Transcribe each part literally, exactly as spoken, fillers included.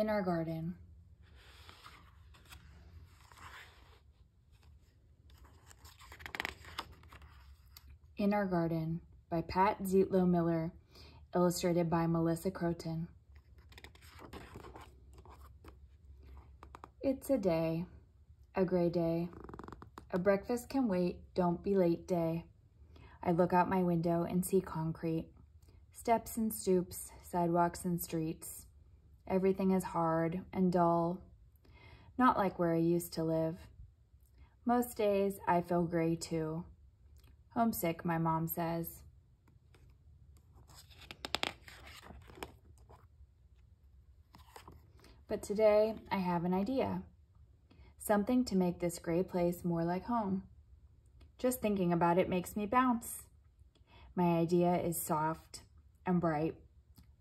in our garden. In Our Garden by Pat Zietlow Miller, illustrated by Melissa Croton. It's a day, a gray day. A breakfast can wait, don't be late day. I look out my window and see concrete. Steps and stoops, sidewalks and streets. Everything is hard and dull, not like where I used to live. Most days I feel gray too. Homesick, my mom says. But today, I have an idea. Something to make this gray place more like home. Just thinking about it makes me bounce. My idea is soft and bright.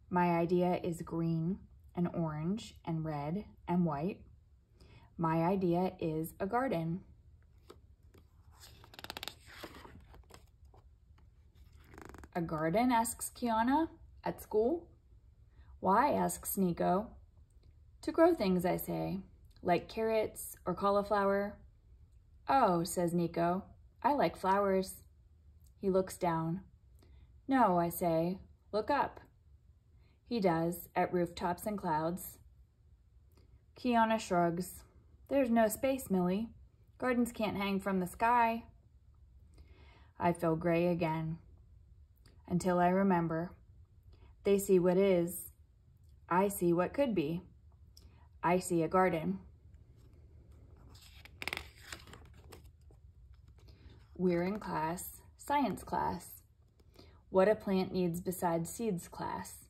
My idea is green and orange and red and white. My idea is a garden. A garden, asks Kiana, at school? Why, asks Nico. To grow things, I say, like carrots or cauliflower. Oh, says Nico, I like flowers. He looks down. No, I say, look up. He does, at rooftops and clouds. Kiana shrugs. There's no space, Millie. Gardens can't hang from the sky. I feel gray again. Until I remember. They see what is. I see what could be. I see a garden. We're in class, science class. What a plant needs besides seeds class.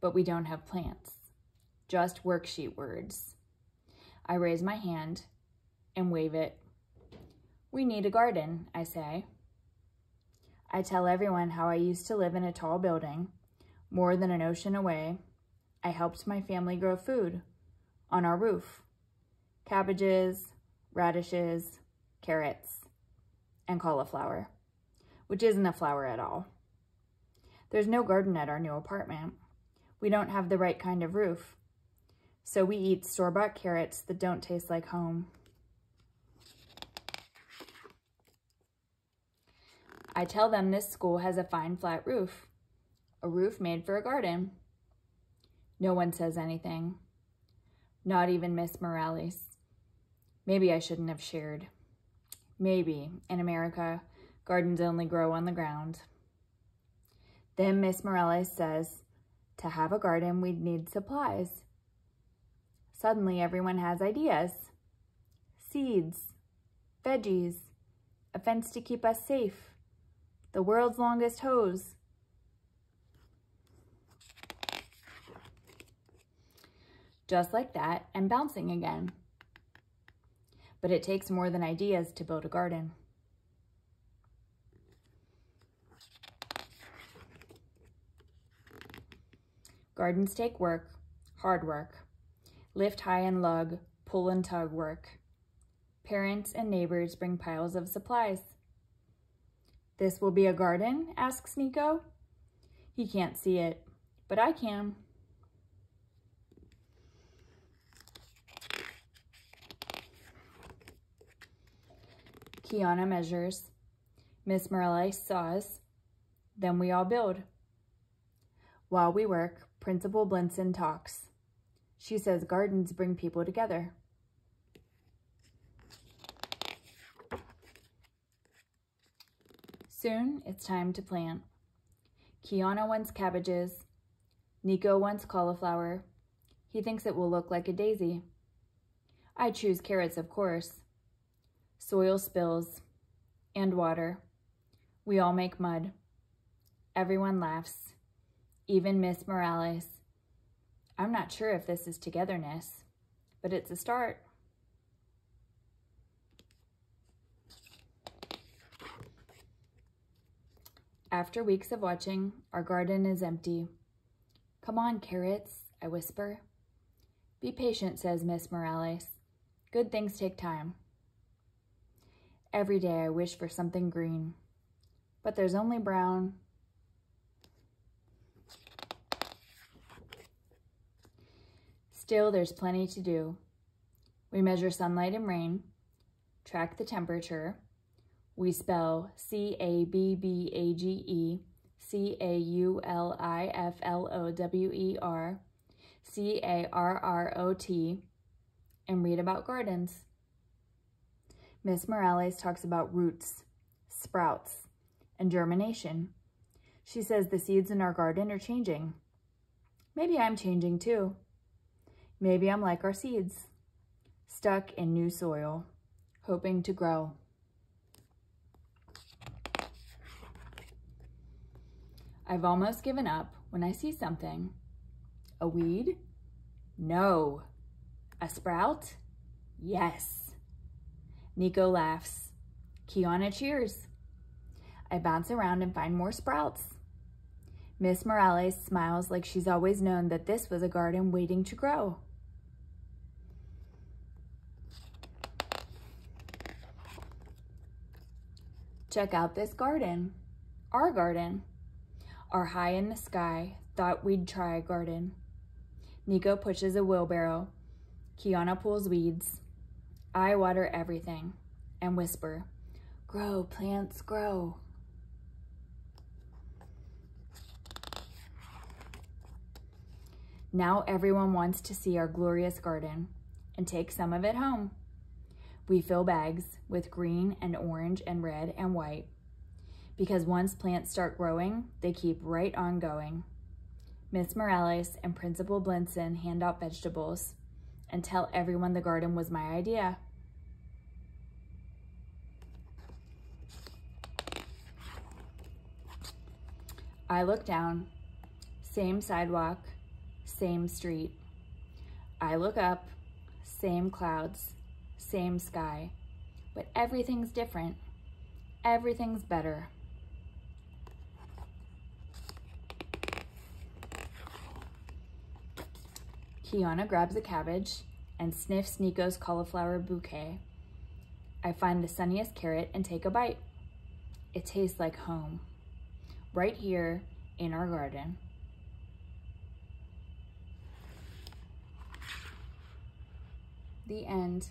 But we don't have plants, just worksheet words. I raise my hand and wave it. We need a garden, I say. I tell everyone how I used to live in a tall building, more than an ocean away. I helped my family grow food on our roof. Cabbages, radishes, carrots, and cauliflower, which isn't a flower at all. There's no garden at our new apartment. We don't have the right kind of roof, so we eat store-bought carrots that don't taste like home. I tell them this school has a fine flat roof, a roof made for a garden. No one says anything, not even Miss Morales. Maybe I shouldn't have shared. Maybe, in America, gardens only grow on the ground. Then Miss Morales says, to have a garden, we'd need supplies. Suddenly, everyone has ideas. Seeds, veggies, a fence to keep us safe. The world's longest hose. Just like that, and bouncing again. But it takes more than ideas to build a garden. Gardens take work, hard work. Lift high and lug, pull and tug work. Parents and neighbors bring piles of supplies. This will be a garden? Asks Nico. He can't see it, but I can. Kiana measures. Miss Morales saws. Then we all build. While we work, Principal Blinson talks. She says gardens bring people together. Soon, it's time to plant. Kiana wants cabbages. Nico wants cauliflower. He thinks it will look like a daisy. I choose carrots, of course. Soil spills. And water. We all make mud. Everyone laughs. Even Miss Morales. I'm not sure if this is togetherness, but it's a start. After weeks of watching, our garden is empty. Come on, carrots, I whisper. Be patient, says Miss Morales. Good things take time. Every day I wish for something green, but there's only brown. Still, there's plenty to do. We measure sunlight and rain, track the temperature. We spell C A B B A G E, C A U L I F L O W E R, C A R R O T, and read about gardens. Miss Morales talks about roots, sprouts, and germination. She says the seeds in our garden are changing. Maybe I'm changing too. Maybe I'm like our seeds, stuck in new soil, hoping to grow. I've almost given up when I see something. A weed? No. A sprout? Yes. Nico laughs. Kiana cheers. I bounce around and find more sprouts. Miss Morales smiles like she's always known that this was a garden waiting to grow. Check out this garden, our garden. Our high in the sky thought we'd try a garden. Nico pushes a wheelbarrow. Kiana pulls weeds. I water everything and whisper, "Grow, plants, grow." Now everyone wants to see our glorious garden and take some of it home. We fill bags with green and orange and red and white, because once plants start growing, they keep right on going. Miss Morales and Principal Blinson hand out vegetables and tell everyone the garden was my idea. I look down, same sidewalk, same street. I look up, same clouds, same sky, but everything's different. Everything's better. Kiana grabs a cabbage and sniffs Nico's cauliflower bouquet. I find the sunniest carrot and take a bite. It tastes like home, right here in our garden. The end.